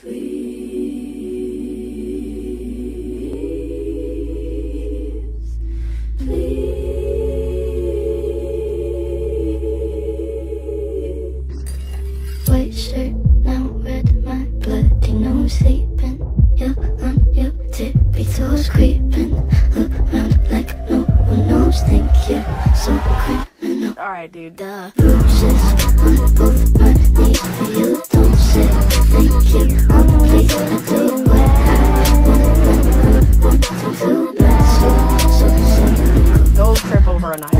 Please, please. White shirt now red, my bloody nose sleeping. You on your tippy toes creeping around like no one knows. Think you're so criminal. Alright, dude. The bruises on both my knees for you. Don't sit. Thank you. Oh, please, I do what I want to do. So don't trip over a knife.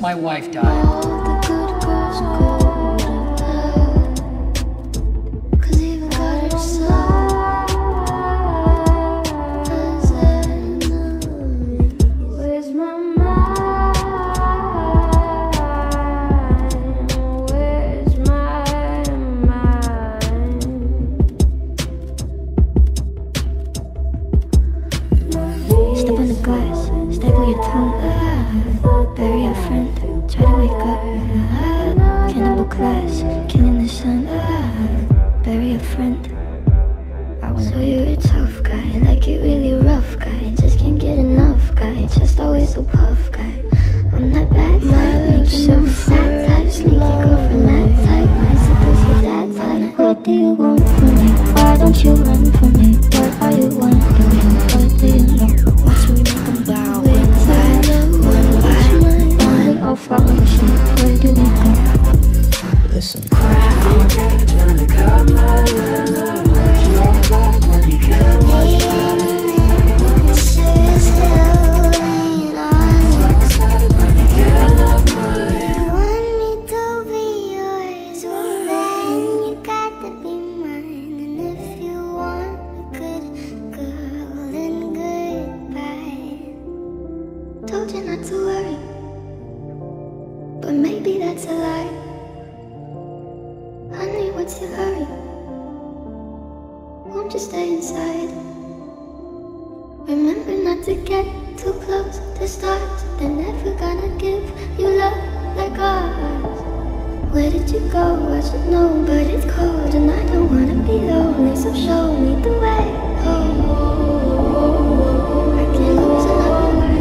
My wife died. Step on the glass, staple your tongue, bury a friend, try to wake up, cannibal class, killing the sun, bury a friend. So you're a tough guy, like it really rough guy, just can't get enough guy, just always a puff guy. I'm that bad type, making no sad type, sneaky girl from that type, my pussy that type. What do you want from me? Why don't you run from me? What are you wanting? What do you know? Listen. Maybe that's a lie. Honey, what's your hurry? Won't you stay inside? Remember not to get too close to start. They're never gonna give you love like ours. Where did you go? I should know, but it's cold and I don't wanna be lonely, so show me the way home. I can lose another word.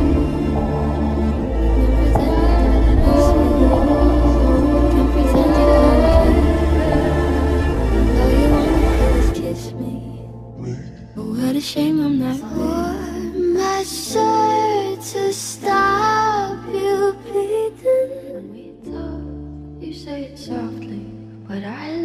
Shame I'm not for my shirt to stop you bleeding. When we talk, you say it softly, but I